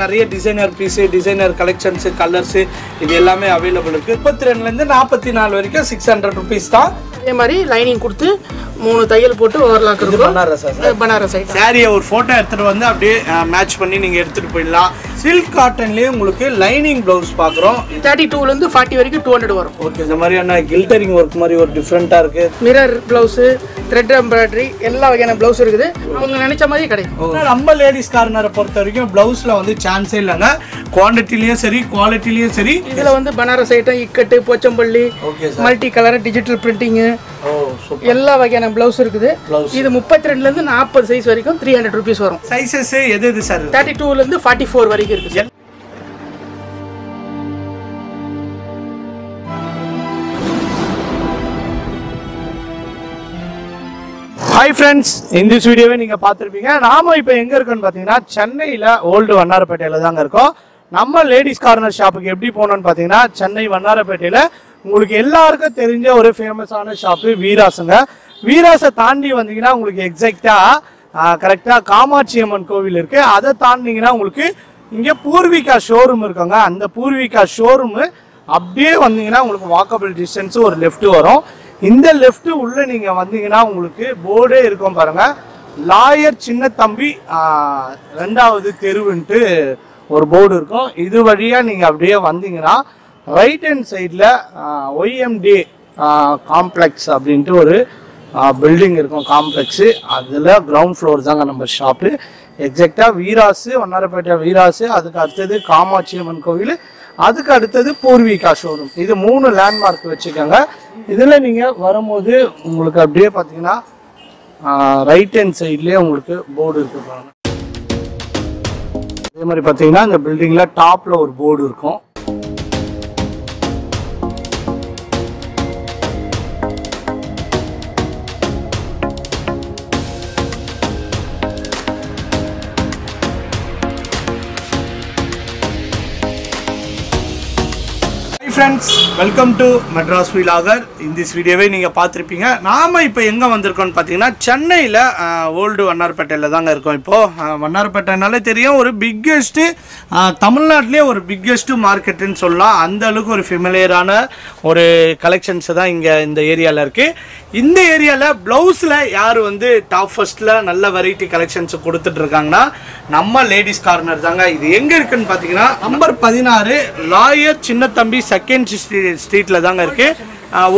நிறைய designer piece, designer collections, colours இது எல்லாமே அவைலபிள் இருக்கு. 32லேருந்து 44 வரைக்கும் 600 rupees தான். அதே மாதிரி லைனிங் கொடுத்து 3 தையல் போட்டு ஓவர்லாக் இருக்கு. பனாரஸ் சாரி சாரியை ஒரு போட்டோ எடுத்துட்டு வந்து அப்படியே மேட்ச் பண்ணி நீங்க எடுத்துட்டு போயிடலாம். சில்க் காட்டன்லயே உங்களுக்கு லைனிங் ப்ளவுஸ் பாக்குறோம். 32லேருந்து 40 வரைக்கும் 200 வரும். ஓகே, இந்த மாதிரியான கில்டரிங் ஒர்க் மாதிரி ஒரு டிஃபரெண்டா இருக்கு. மிரர் ப்ளவுஸ், த்ரெட் எம்ப்ராய்டரி எல்லா வகையான ப்ளவுஸ் இருக்குது. அவங்க நினைச்ச மாதிரி கிடைக்கும். நம்ம லேடிஸ் கார்னரை பொறுத்த வரைக்கும் ப்ளவுஸ்ல வந்து சான்ஸே இல்லைங்க. குவான்டிட்டிலயும் சரி குவாலிட்டிலயும் சரி இதுல வந்து பனாரஸ் ஐட்டம், இக்கட்டு, Pochampally, multi colour, digital printing எல்லா வகையான ப்ளவுஸ் இருக்குது. இது 32லேருந்து 40 சைஸ் வரைக்கும் 300 rupees வரும். சைஸஸ் எது எது சார்? 32லேருந்து 44 வரைக்கும் இருக்கு. ஹாய் ஃப்ரெண்ட்ஸ், இந்த வீடியோவே நீங்கள் பார்த்துருப்பீங்க. நாம இப்போ எங்கே இருக்கோன்னு பார்த்தீங்கன்னா சென்னையில் ஓல்டு வண்ணாரப்பேட்டையில் தாங்க இருக்கோம். நம்ம லேடிஸ் கார்னர் ஷாப்புக்கு எப்படி போனோன்னு பார்த்தீங்கன்னா சென்னை வண்ணாரப்பேட்டையில் உங்களுக்கு எல்லாருக்கும் தெரிஞ்ச ஒரு ஃபேமஸான ஷாப்பு வீராஸுங்க. வீராஸை தாண்டி வந்தீங்கன்னா உங்களுக்கு கரெக்டாக காமாட்சி அம்மன் கோவில் இருக்குது. அதை தாண்டிங்கன்னா உங்களுக்கு இங்கே பூர்விகா ஷோரூம் இருக்காங்க. அந்த பூர்விகா ஷோரூமு அப்படியே வந்தீங்கன்னா உங்களுக்கு வாக்கபிள் டிஸ்டன்ஸு ஒரு லெஃப்ட்டு வரும். இந்த லெஃப்ட் உள்ள நீங்க வந்தீங்கன்னா உங்களுக்கு போர்டே இருக்கும் பாருங்க, லாயர் சின்னத்தம்பி 2வது தெருவுன்ட்டு ஒரு போர்டு இருக்கும். இது வழியா நீங்க அப்படியே வந்தீங்கன்னா ரைட் ஹேண்ட் சைட்ல ஒய்எம்டி காம்ப்ளெக்ஸ் அப்படின்ட்டு ஒரு பில்டிங் இருக்கும். காம்ப்ளெக்ஸு அதுல கிரவுண்ட் ஃப்ளோர் தாங்க நம்ம ஷாப்பு. எக்ஸாக்டா வீராஸ், வண்ணாரப்பேட்டை வீராஸ், அதுக்கு அடுத்தது காமாட்சி அம்மன் கோவில், அதுக்கு அடுத்தது பூர்விகா ஷோரூம். இது 3 லேண்ட்மார்க் வச்சுக்கோங்க. இதில் நீங்கள் வரும்போது உங்களுக்கு அப்படியே பார்த்தீங்கன்னா ரைட் ஹேண்ட் சைட்லேயே உங்களுக்கு போர்டு இருக்குது பாருங்க. அதே மாதிரி பார்த்தீங்கன்னா இந்த பில்டிங்கில் டாப்பில் ஒரு போர்டு இருக்கும். Friends, welcome to Madras vlogger. இந்த வீடியோவே நீங்கள் பார்த்துருப்பீங்க. நாம் இப்போ எங்கே வந்திருக்கோம்னு பார்த்தீங்கன்னா சென்னையில் ஓல்டு வண்ணாரப்பேட்டையில் தாங்க இருக்கோம். இப்போது வண்ணாரப்பேட்டைனாலே தெரியும், ஒரு பிக்கெஸ்ட்டு தமிழ்நாட்டிலே ஒரு பிக்கெஸ்ட்டு மார்க்கெட்டுன்னு சொல்லலாம். அந்த அளவுக்கு ஒரு ஃபெமிலியரான ஒரு கலெக்ஷன்ஸு தான் இங்கே இந்த ஏரியாவில் இருக்குது. இந்த ஏரியாவில் ப்ளவுஸில் யார் வந்து டாப் ஃபர்ஸ்ட்டில் நல்ல வெரைட்டி கலெக்ஷன்ஸ் கொடுத்துட்ருக்காங்கன்னா நம்ம லேடிஸ் கார்னர் தாங்க. இது எங்கே இருக்குதுன்னு பார்த்தீங்கன்னா நம்பர் 16 லாயர் சின்னத்தம்பி 2nd Streetல தாங்க இருக்கு,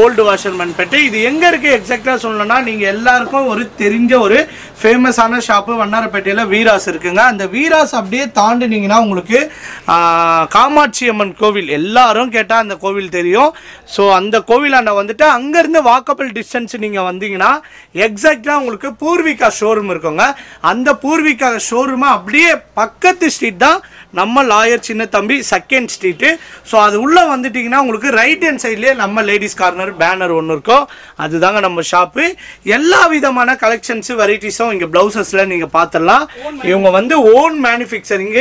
ஓல்டு வாஷர்மென்பேட். இது எங்க இருக்கு எக்ஸாக்டா சொல்லணும்னா நீங்க எல்லாருக்கும் ஒரு தெரிஞ்ச ஒரு ஃபேமஸான ஷாப்பு வண்ணாரப்பேட்டையில் வீராஸ் இருக்குங்க. அந்த வீராஸ் அப்படியே தாண்டினீங்கன்னா உங்களுக்கு காமாட்சி அம்மன் கோவில் எல்லாரும் கேட்டால் அந்த கோவில் தெரியும். ஸோ அந்த கோவிலாண்ட வந்துட்டு அங்கேருந்து வாக்கபிள் டிஸ்டன்ஸ் நீங்கள் வந்தீங்கன்னா எக்ஸாக்டாக உங்களுக்கு பூர்விகா ஷோரூம் இருக்குங்க. அந்த பூர்விகா ஷோரூமை அப்படியே பக்கத்து ஸ்ட்ரீட் தான் நம்ம lawyer Chinnathambi 2nd Street. So அது உள்ளே வந்துட்டிங்கன்னா உங்களுக்கு ரைட் ஹேண்ட் சைட்லேயே நம்ம லேடிஸ் கார்னர் பேனர் ஒன்று இருக்கும். அதுதாங்க நம்ம ஷாப்பு. எல்லா விதமான கலெக்ஷன்ஸு வெரைட்டிஸும் இங்க பிளவுசஸ்ல நீங்க பாத்தலாம். இவங்க வந்து ஓன் மேனுஃபேக்சரிங்,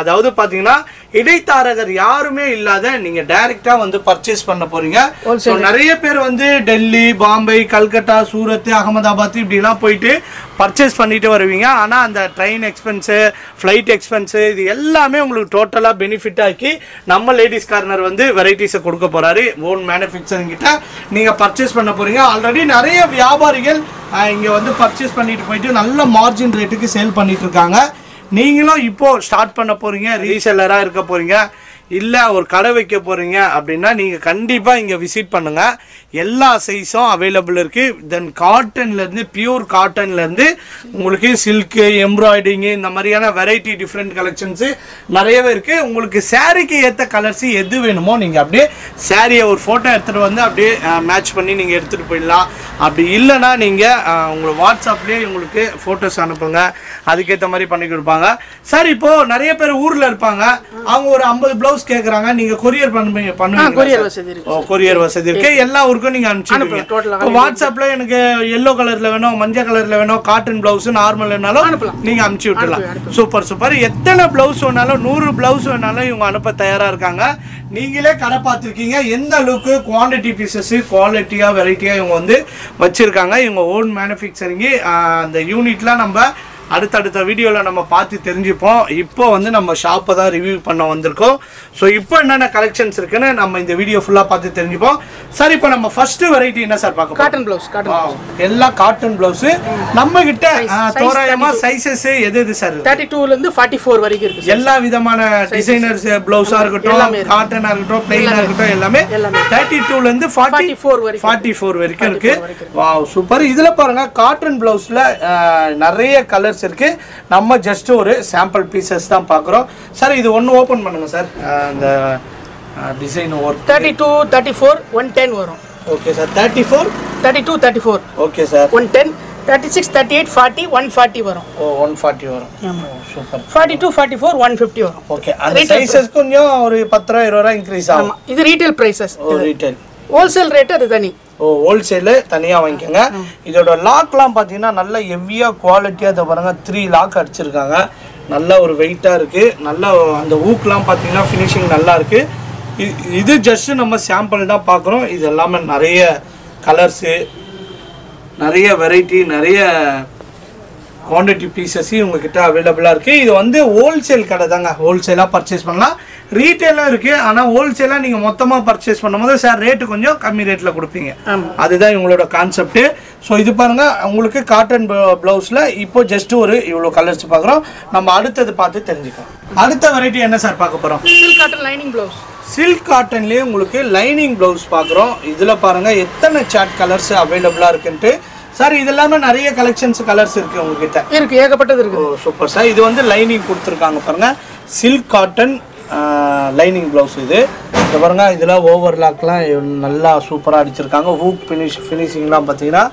அதாவது பாத்தீங்கன்னா இடைத்தாரகர் யாருமே இல்லாத நீங்க டைரக்டா வந்து பர்ச்சேஸ் பண்ண போறீங்க. சோ நிறைய பேர் வந்து டெல்லி, பாம்பே, கல்கத்தா, சூரத், அகமதாபாத் இப்படி எல்லாம் போயிட்டு பர்ச்சேஸ் பண்ணிட்டு வருவீங்க. ஆனா அந்த ட்ரெயின் எக்ஸ்பென்ஸ், ஃபிளைட் எக்ஸ்பென்ஸ் இது எல்லாமே உங்களுக்கு டோட்டலா பெனிஃபிட் ஆக்கி நம்ம லேடிஸ் கார்னர் வந்து வெரைட்டிஸை கொடுக்க போறாரு. ஓன் மேனுஃபேக்சரிங் கிட்ட நீங்க பர்ச்சேஸ் பண்ண போறீங்க. ஆல்ரெடி நிறைய வியாபாரிகள் இங்க வந்து பர்ச்சேஸ் பண்ணிட்டு போயிட்டு நல்ல மார்ஜின் ரேட்டுக்கு சேல் பண்ணிட்டு இருக்காங்க. நீங்களும் இப்போ ஸ்டார்ட் பண்ண போறீங்க, ரீசெல்லரா இருக்க போறீங்க, இல்லை ஒரு கடை வைக்க போகிறீங்க அப்படின்னா நீங்கள் கண்டிப்பாக இங்கே விசிட் பண்ணுங்கள். எல்லா சைஸும் அவைலபிள் இருக்குது. தென் காட்டன்லேருந்து, பியூர் காட்டன்லேருந்து உங்களுக்கு சில்க்கு, எம்ப்ராய்டிங்கு இந்த மாதிரியான வெரைட்டி டிஃப்ரெண்ட் கலெக்ஷன்ஸு நிறையவே இருக்குது. உங்களுக்கு சாரீக்கு ஏற்ற கலர்ஸு எது வேணுமோ நீங்கள் அப்படியே சாரியை ஒரு ஃபோட்டோ எடுத்துகிட்டு வந்து அப்படியே மேட்ச் பண்ணி நீங்கள் எடுத்துகிட்டு போயிடலாம். அப்படி இல்லைன்னா நீங்கள் உங்களை வாட்ஸ்அப்லேயே உங்களுக்கு ஃபோட்டோஸ் அனுப்புங்க, அதுக்கேற்ற மாதிரி பண்ணி கொடுப்பாங்க. சார், இப்போது நிறைய பேர் ஊரில் இருப்பாங்க, அவங்க ஒரு 50 ப்ளவுஸ் கேக்குறாங்க, நீங்க கொரியர் பண்ணுவீங்க? கொரியர் வசதி இருக்கு. கொரியர் வசதி இருக்கு. எல்லா ஊருக்கும் நீங்க அனுப்பிடுவீங்க. வாட்ஸ்அப்ல எனக்கு yellow கலர்ல வேணும், மஞ்சள் கலர்ல வேணும், காட்டன் பிளவுஸ் நார்மல் வேணாலும் நீங்க அனுப்பி விட்டுலாம். Super super. எத்தனை பிளவுஸ் வேணாலும் 100 பிளவுஸ் வேணாலும் இவங்க அனுப்ப தயாரா இருக்காங்க. நீங்களே கடை பார்த்துருக்கீங்க எந்த அளவுக்கு குவான்டிட்டி பீசஸ் குவாலிட்டியா வெரைட்டியா இவங்க வந்து வச்சிருக்காங்க. இவங்க ஓன் மேனுஃபேக்சரிங் அந்த யூனிட்லாம் நம்ம அடுத்தடுத்த வீடியோல நம்ம பார்த்து தெரிஞ்சுப்போம். இப்போ வந்து நம்ம ஷாப்பை தான் ரிவ்யூ பண்ண வந்திருக்கோம். சோ இப்போ என்னென்ன கலெக்ஷன்ஸ் இருக்குன்னு நம்ம இந்த வீடியோ ஃபுல்லா பார்த்து தெரிஞ்சுப்போம். சார் இப்போ நம்ம ஃபர்ஸ்ட் வெரைட்டி என்ன சார் பார்க்க? Cotton blouse. எல்லா காட்டன் ப்ளவுஸ் நம்ம கிட்ட தோராயமா சைஸஸ் எது எது சார்? 32ல இருந்து 44 வரைக்கும் இருக்கு. எல்லா விதமான டிசைனர்ஸ் ப்ளவுஸா இருக்கட்டும், காட்டனா இருக்கட்டும், பிளைனா இருக்கட்டும், எல்லாமே 32ல இருந்து 44 வரைக்கும் இருக்கு. Wow super. இதுல பாருங்க காட்டன் ப்ளவுஸ்ல நிறைய கலர்ஸ் இருக்கு. நம்ம ஜஸ்ட் ஒரு சாம்பிள் பீசஸ் தான் பார்க்குறோம். சார் இது ஒன்னு ஓபன் பண்ணுங்க சார். அந்த டிசைன் வர்க் 32 34 110 வரும். Okay sir. 34 32 34 okay sir. 110 36 38 40 140 வரும். ஓ 140 வரும். ஆமா சூப்பர். 42 44 150 வரும். ஓகே. அந்த சைஸஸ் கொஞ்சம் ஒரு 10 ரூபாய் 20 ரூபாய் இன்கிரீஸ் ஆகும். ஆமா இது retail prices. Oh retail. Wholesale rate அது தனி. ஓ ஹோல்சேல தனியா வாங்கிக்கோங்க. இதோட லாக்லாம் பார்த்தீங்கன்னா நல்ல ஹெவியா குவாலிட்டியாக இதை பாருங்க 3 லாக் அடிச்சிருக்காங்க. நல்ல ஒரு வெயிட்டாக இருக்கு. நல்லா அந்த ஊக்கெலாம் பார்த்தீங்கன்னா ஃபினிஷிங் நல்லா இருக்கு. இது ஜஸ்ட் நம்ம சாம்பிள் தான் பார்க்குறோம். இது எல்லாமே நிறைய கலர்ஸு, நிறைய வெரைட்டி, நிறைய குவான்டிட்டி பீசஸ் உங்ககிட்ட அவைலபிளாக இருக்குது. இது வந்து ஹோல்சேல் கடை தாங்க. ஹோல்சேலாக பர்ச்சேஸ் பண்ணலாம், ரீட்டெயிலாக இருக்குது. ஆனால் ஹோல்சேலாக நீங்கள் மொத்தமாக பர்ச்சேஸ் பண்ணும்போது சார் ரேட்டு கொஞ்சம் கம்மி ரேட்டில் கொடுப்பீங்க, அதுதான் இவங்களோட கான்செப்ட்டு. ஸோ இது பாருங்கள் உங்களுக்கு காட்டன் ப்ளவுஸில் இப்போது ஜஸ்ட் ஒரு இவ்வளோ கலர்ஸ் பார்க்குறோம். நம்ம அடுத்தது பார்த்து தெரிஞ்சுக்கலாம். அடுத்த வெரைட்டி என்ன சார் பார்க்க போகிறோம்? Cotton lining blouse. சில்க் காட்டன்லேயே உங்களுக்கு லைனிங் ப்ளவுஸ் பார்க்குறோம். இதில் பாருங்கள் எத்தனை சாட் கலர்ஸ் அவைலபிளாக இருக்குன்ட்டு. சார் இதெல்லாம் நிறைய கலெக்ஷன்ஸ் கலர்ஸ் இருக்கு உங்ககிட்ட? இருக்கு, ஏகப்பட்டது இருக்கு. Super sir. இது வந்து லைனிங் கொடுத்துருக்காங்க பாருங்க. சில்க் காட்டன் லைனிங் பிளவுஸ் இது. இது பாருங்க இதெல்லாம் ஓவர்லாக்லாம் நல்லா சூப்பராக அடிச்சிருக்காங்க. ஹூக் ஃபினிஷிங்லாம் பார்த்தீங்கன்னா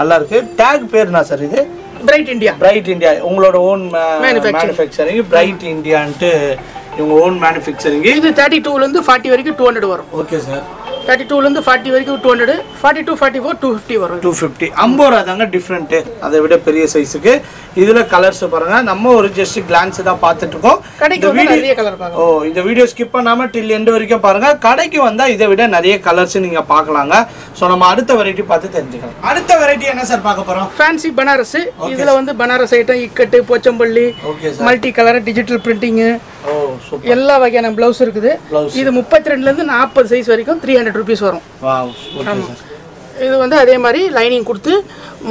நல்லா இருக்கு. டேக் பேர்னா சார் இது? Bright India. பிரைட் இந்தியா உங்களோட ஓன் மேனுஃபேக்சரிங். பிரைட் இந்தியான்ட்டு இவங்க ஓன் மேனுஃபேக்சரிங். இது 32லேருந்து 40 வரைக்கும் 200 வரும். Okay sir. 32ல இருந்து 40 வரைக்கும் 200, 42 44 250 வரும். 250 50 ரூபாங்க டிஃபரண்ட். அதை விட பெரிய சைஸுக்கு இதுல கலர்ஸ் பாருங்க. நம்ம ஒரு ஜஸ்ட் கிளான்ஸ் தான் பார்த்துட்டு இருக்கோம். கடைக்கு வந்து நிறைய கலர் பாருங்க. ஓ இந்த வீடியோ ஸ்கிப் பண்ணாம டில் எண்ட் வரைக்கும் பாருங்க. கடைக்கு வந்தா இதை விட நிறைய கலர்ஸ் நீங்க பார்க்கலாங்க. சோ நம்ம அடுத்த வெரைட்டி பார்த்து தெரிஞ்சுக்கலாம். அடுத்த வெரைட்டி என்ன சார் பார்க்க போறோம்? ஃபேன்சி பனாரஸ். இதுல வந்து பனாரஸ் ஐட்டம், இக்கட்டு, Pochampally, multi colour, digital printing, எல்லா வகையான பிளவுஸ் இருக்குது. இது 32ல இருந்து 40 சைஸ் வரைக்கும் 300 ரூபீஸ் வரும். Wow okay sir. இது வந்து அதே மாதிரி லைனிங் கொடுத்து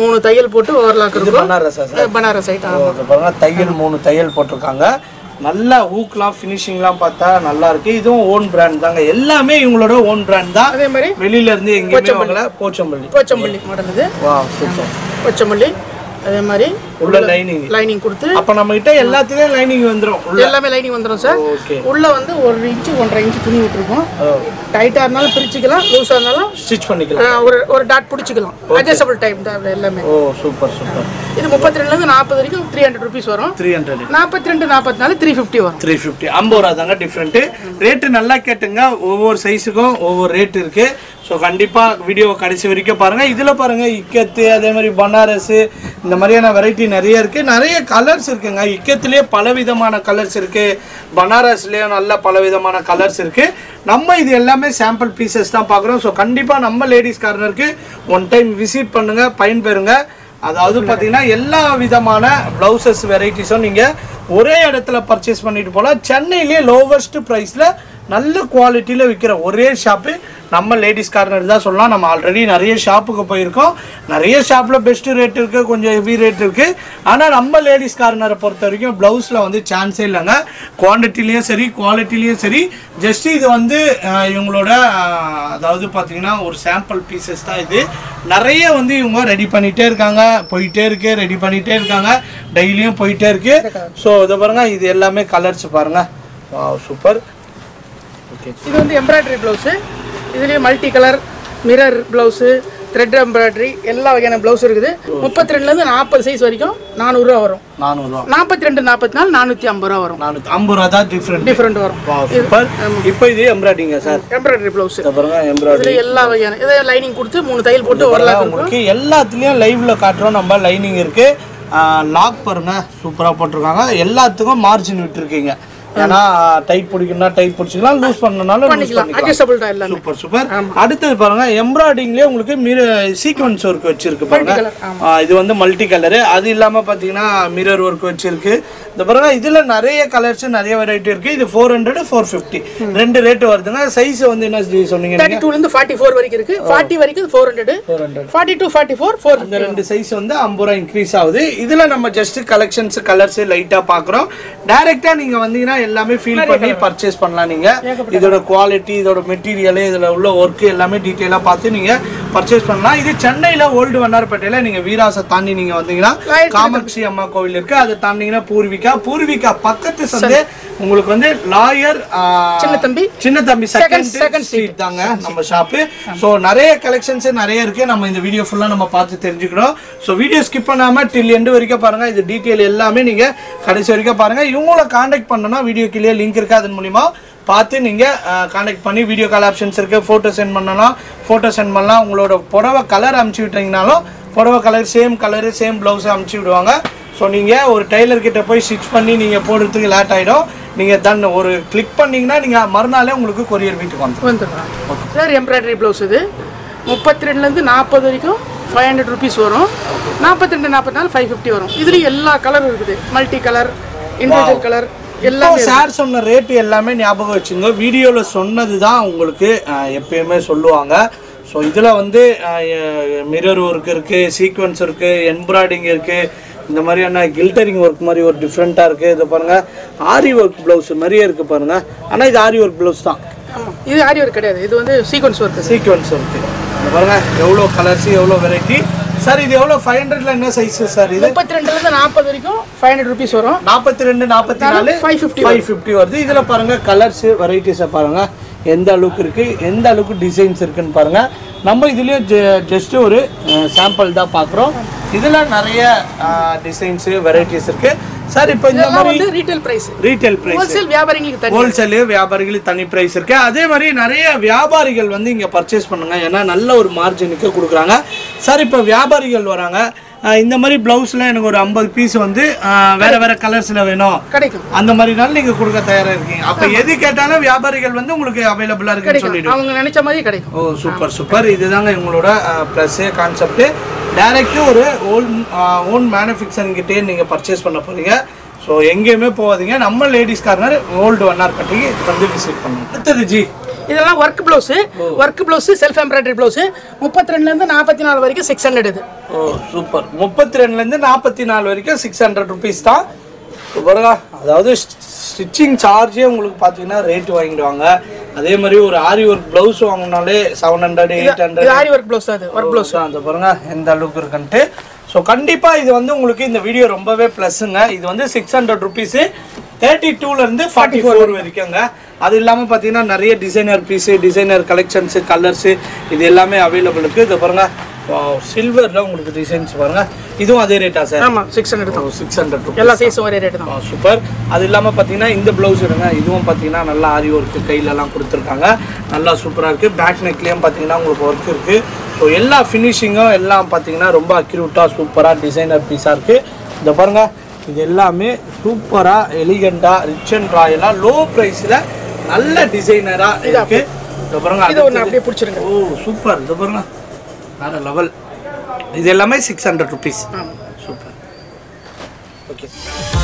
3 தையல் போட்டு ஓவர்லாக் இருக்கு. Banaras sir. Banaras item. Okay பாருங்க தையல் 3 தையல் போட்டுருக்காங்க. நல்லா ஊக்லாம் ஃபினிஷிங்லாம் பார்த்தா நல்லா இருக்கு. இதுவும் ஓன் பிராண்ட் தாங்க. எல்லாமே இவங்களோட ஓன் பிராண்ட் தான். அதே மாதிரி வெளியில இருந்து எங்கேயுமே வாங்கல. போச்சம்பள்ளி மாடல் இது. Wow super. போச்சம்பள்ளி அதே மாதிரி உள்ள லைனிங் கொடுத்து அப்ப நம்ம கிட்ட எல்லாத்துலயும் லைனிங் வந்துரும். உள்ள எல்லாமே லைனிங் வந்துரும் சார். உள்ள வந்து 1 இன்ச் 1.5 இன்ச் துணி விட்டுருக்கோம். டைட்டா இருந்தாலும் பிரிச்சுக்கலாம், லூசா இருந்தாலும் ஸ்டிட்ச் பண்ணிக்கலாம். ஒரு டாட் புடிச்சுக்கலாம். அட்ஜஸ்டபிள் டைப் தான் எல்லாமே. ஓ சூப்பர் சூப்பர். இது 32ல இருந்து 40 வரைக்கும் 300 ரூபீஸ் வரும். 300 42 44 350 வரும். 350 50 ரூபா தாங்க டிஃபரண்ட். ரேட் நல்லா கேட்டுங்க. ஒவ்வொரு சைஸுக்கும் ஒவ்வொரு ரேட் இருக்கு. ஸோ கண்டிப்பாக வீடியோவை கடைசி வரைக்கும் பாருங்கள். இதில் பாருங்கள் இக்கத்து, அதே மாதிரி பனாரஸு, இந்த மாதிரியான வெரைட்டி நிறைய இருக்குது. நிறைய கலர்ஸ் இருக்குங்க. இக்கத்துலேயே பலவிதமான கலர்ஸ் இருக்குது. பனாரஸ்லேயும் நல்ல பலவிதமான கலர்ஸ் இருக்குது. நம்ம இது எல்லாமே சாம்பிள் பீசஸ் தான் பார்க்குறோம். ஸோ கண்டிப்பாக நம்ம லேடிஸ் கார்னருக்கு 1 டைம் விசிட் பண்ணுங்கள், பயன்பெறுங்க. அதாவது பார்த்தீங்கன்னா எல்லா விதமான ப்ளவுசஸ் வெரைட்டிஸும் நீங்கள் ஒரே இடத்துல பர்ச்சேஸ் பண்ணிட்டு போகலாம். சென்னையிலே லோவஸ்ட் ப்ரைஸில் நல்ல குவாலிட்டியில் விற்கிற ஒரே ஷாப்பு நம்ம லேடிஸ் கார்னர் தான் சொல்லலாம். நம்ம ஆல்ரெடி நிறைய ஷாப்புக்கு போயிருக்கோம். நிறைய ஷாப்பில் பெஸ்ட்டு ரேட் இருக்குது, கொஞ்சம் ஹெவி ரேட் இருக்குது. ஆனால் நம்ம லேடிஸ் கார்னரை பொறுத்த வரைக்கும் ப்ளவுஸில் வந்து சான்ஸே இல்லைங்க. குவான்டிட்டிலையும் சரி, குவாலிட்டிலையும் சரி. ஜஸ்ட்டு இது வந்து இவங்களோட அதாவது பார்த்திங்கன்னா ஒரு சாம்பிள் பீசஸ் தான் இது. நிறைய வந்து இவங்க ரெடி பண்ணிகிட்டே இருக்காங்க, போயிட்டே இருக்குது, ரெடி பண்ணிகிட்டே இருக்காங்க, டெய்லியும் போயிட்டே இருக்குது. ஸோ இதை பாருங்கள். இது எல்லாமே கலர்ஸ் பாருங்கள். சூப்பர். இது வந்து எம்ப்ராய்டரி ப்ளவுஸு. இதுலேயே multi colour, mirror blouse, thread embroidery, எல்லா வகையான ப்ளவுஸ் இருக்குது. 32லேருந்து 40 சைஸ் வரைக்கும் 400 ரூபா வரும். 400 ரூபா. 42 44 450 ரூபா வரும். 450 ரூபா தான் டிஃப்ரெண்ட் வரும். இப்போ இது எம்ப்ராய்டரிங்க சார். எம்ப்ராய்டரி ப்ளவுஸ் எம்ப்ராய்டரி எல்லா வகையான. இதை லைனிங் கொடுத்து 3 தையல் போட்டு வரலாம். உங்களுக்கு எல்லாத்துலேயும் லைவ்ல காட்டுறோம். நம்ம லைனிங் இருக்குது, லாக் பாருங்கள் சூப்பராக போட்டிருக்காங்க. எல்லாத்துக்கும் மார்ஜின் விட்டுருக்கீங்க. ஏனா டைட் பிடிக்குனா டைட் பிடிச்சிக்கலாம், லூஸ் பண்ணனால லூஸ் பண்ணிக்கலாம். அட்ஜஸ்டபிள் டை எல்லாமே சூப்பர் சூப்பர். அடுத்து பாருங்க எம்ப்ராய்டிங்லயே உங்களுக்கு சீக்வென்ஸ் வர்க் வச்சிருக்கு பாருங்க. இது வந்து மல்டி கலர். அது இல்லாம பாத்தீங்கன்னா மிரர் வர்க் வச்சிருக்கு. இந்த பாருங்க இதுல நிறைய கலர்ஸ் நிறைய வெரைட்டி இருக்கு. இது 400 450 ரெண்டு ரேட் வருதுங்க. சைஸ் வந்து என்ன சொன்னீங்க? 32 ல இருந்து 44 வரைக்கும் இருக்கு. 40 வரைக்கும் 400 42 44 4 இந்த ரெண்டு சைஸ் வந்து 50 ரூபாய் இன்கிரீஸ் ஆகுது. இதுல நம்ம ஜஸ்ட் கலெக்ஷன்ஸ் கலர்ஸ் லைட்டா பாக்குறோம். டைரக்டா நீங்க வந்தீங்கன்னா எல்லாமே ஃபீல் பண்ணி பர்ச்சேஸ் பண்ணலாம். நீங்க இதோட குவாலிட்டி இதோட மெட்டீரியல் இதோட உள்ள வர்க் எல்லாமே டீடைலா பார்த்து நீங்க பர்ச்சேஸ் பண்ணலாம். இது சென்னையில ஓல்டு வண்ணார்பேட்டையில நீங்க வீராசை தாண்டி நீங்க வந்தீங்கன்னா காமாட்சி அம்மா கோவில் இருக்கு. அதை தாண்டிங்கன்னா பூர்விகா, பூர்விகா பக்கத்து சந்து உங்களுக்கு வந்து லாயர் சின்னத்தம்பி 2nd Street தாங்க நம்ம ஷாப். சோ நிறைய கலெக்ஷன்ஸ் நிறைய இருக்கு. நம்ம இந்த வீடியோ ஃபுல்லா நம்ம பார்த்து தெரிஞ்சுக்கிறோம். சோ வீடியோ ஸ்கிப் பண்ணாம டில் எண்ட் வரைக்கும் பாருங்க. இது டீடைல் எல்லாமே நீங்க கடைசி வரைக்கும் பாருங்க. இவங்கள காண்டாக்ட் பண்ணனும்னா வீடியோ கீழே லிங்க் இருக்கு. அதன் மூலமா பார்த்து நீங்க காண்டாக்ட் பண்ணி வீடியோ கால் ஆப்ஷன்ஸ் இருக்கு. போட்டோ சென்ட் பண்ணலாம், உங்களோட புடவை கலர் அனுப்பிச்சு விட்டீங்கனாலும் புடவை colour same colour same blouse அனுப்பிச்சு விடுவாங்க. ஸோ நீங்க ஒரு டெய்லர் கிட்ட போய் ஸ்டிச் பண்ணி நீங்க போடுறதுக்கு லேட் ஆயிடும். நீங்க தன் ஒரு கிளிக் பண்ணீங்கன்னா நீங்க மறுநாளே உங்களுக்கு கொரியர் வீட்டுக்கு வந்துடும். சார் எம்ப்ராய்டரி பிளவுஸ் இது 32லேருந்து 40 வரைக்கும் 500 ருபீஸ் வரும். 42 44 550 வரும். இதுல எல்லா கலரும் இருக்குது. மல்டி கலர், இண்டிவிஜுவல் கலர் எல்லாம். சார் சொன்ன ரேட்டு எல்லாமே ஞாபகம் வச்சுங்க. வீடியோவில் சொன்னது தான் உங்களுக்கு எப்பயுமே சொல்லுவாங்க. ஸோ இதில் வந்து மிரர் ஒர்க் இருக்குது, சீக்வன்ஸ் இருக்குது, எம்ப்ராய்டிங் இருக்குது, இந்த மாதிரியான கில்டரிங் ஒர்க் மாதிரி ஒரு டிஃப்ரெண்ட்டாக இருக்குது. இதை பாருங்கள் ஆரி ஒர்க் ப்ளவுஸ் மாதிரியே இருக்குது பாருங்கள். ஆனால் இது ஆரி ஒர்க் ப்ளவுஸ் தான். இது ஆரி ஒர்க் கிடையாது, இது வந்து சீக்வன்ஸ் ஒர்க். சீக்வன்ஸ் ஒர்க்கு பாருங்கள். எவ்வளோ கலர்ஸ் எவ்வளோ வெரைட்டி. சார் இது எவ்வளோ 500ல என்ன சைஸ் சார்? இது 32லேருந்து 40 வரைக்கும் 500 ரூபீஸ் வரும். 42 44 550 வருது. இதில் பாருங்கள் கலர்ஸு வெரைட்டிஸை பாருங்கள். எந்த அளவுக்கு இருக்குது, எந்த அளவுக்கு டிசைன்ஸ் இருக்குதுன்னு பாருங்கள். நம்ம இதுலேயே ஜஸ்ட்டு ஒரு சாம்பிள் தான் பார்க்குறோம். இதில் நிறைய டிசைன்ஸு வெரைட்டிஸ் இருக்குது சார். இப்போ இந்த மாதிரி ரீட்டைல் பிரைஸ், ஹோல்சேல் வியாபாரிகளுக்கு தனி, ஹோல்சேல் வியாபாரிகளுக்கு தனி பிரைஸ் இருக்கு. அதே மாதிரி நிறைய வியாபாரிகள் வந்து இங்கே பர்ச்சேஸ் பண்ணுங்க. ஏன்னா நல்ல ஒரு மார்ஜினுக்கு கொடுக்குறாங்க சார். இப்போ வியாபாரிகள் வராங்க. இந்த மாதிரி பிளவுஸ்லாம் எனக்கு ஒரு 50 பீஸ் வந்து வேற வேற கலர்ஸ்ல வேணும் கிடைக்கும். அந்த மாதிரினாலும் நீங்க கொடுக்க தயாரா இருக்கீங்க. அப்ப எது கேட்டாலும் வியாபாரிகள் வந்து உங்களுக்கு அவைலபிளா இருக்குன்னு சொல்லிடுங்க. அவங்க நினைச்ச மாதிரி கிடைக்கும். ஓ சூப்பர் சூப்பர். இதுதாங்க இவங்களோட பிளஸ் கான்செப்ட். டைரக்டா ஒரு ஓன் மேனுஃபேக்சரிங் கிட்டே நீங்க பர்ச்சேஸ் பண்ண போறீங்க. ஸோ எங்கேயுமே போகாதீங்க. நம்ம லேடிஸ் கார்னர் ஓல்டு வண்ணார்பேட்டைக்கு வந்து விசிட் பண்ணுவோம். அடுத்தது ஜி இதெல்லாம் work blouse, work blouse self embroidery blouse 32லேருந்து 44 வரைக்கும் 600 இது. ஓ சூப்பர். 32லேருந்து 44 வரைக்கும் 600 ருபீஸ் தான். சூப்பரா. அதாவது ஸ்டிச்சிங் சார்ஜே உங்களுக்கு பார்த்தீங்கன்னா ரேட்டு வாங்கிடுவாங்க. அதே மாதிரி ஒரு ஆரி ஒர்க் ப்ளவுஸ் வாங்கினாலே 700 800. ஆரி ஒர்க் ப்ளவுஸ் அது ஒர்க் ப்ளவுஸ் தான். அந்த பாருங்க எந்த அளவுக்கு இருக்குன்ட்டு. ஸோ கண்டிப்பாக இது வந்து உங்களுக்கு இந்த வீடியோ ரொம்பவே ப்ளஸ்ஸுங்க. இது வந்து 600 ருபீஸு 32லேருந்து 44 வரைக்குங்க. அது இல்லாமல் பார்த்தீங்கன்னா நிறைய designer piece designer collections colours இது எல்லாமே அவைலபிள் இருக்குது. இதை பாருங்கள் சில்வரில் உங்களுக்கு டிசைன்ஸ் பாருங்கள். இதுவும் அதே ரேட்டா சார்? ஆமாம் 600 எல்லா சைஸும் ஒரே ரேட்டு தான். சூப்பர். அது இல்லாமல் பார்த்தீங்கன்னா இந்த ப்ளவுஸ் எடுங்க. இதுவும் பார்த்தீங்கன்னா நல்லா ஆரி ஒர்க்கு கையிலலாம் கொடுத்துருக்காங்க. நல்லா சூப்பராக இருக்குது. பேக் நெக்லேயும் பார்த்தீங்கன்னா உங்களுக்கு ஒர்க் இருக்குது. ஸோ எல்லா ஃபினிஷிங்கும் எல்லாம் பார்த்தீங்கன்னா ரொம்ப அக்யூரேட்டாக சூப்பராக டிசைனர் பீஸாக இருக்குது. இந்த பாருங்கள் இது எல்லாமே சூப்பராக எலிகண்டாக ரிச் அண்ட் ராயலாக லோ ப்ரைஸில் நல்ல டிசைனராக இருக்குது. இந்த பாருங்க பிடிச்சிருக்கு. Oh super. இந்த பாருங்க வேறு லெவல். இது எல்லாமே 600 ருபீஸ். சூப்பர். ஓகே.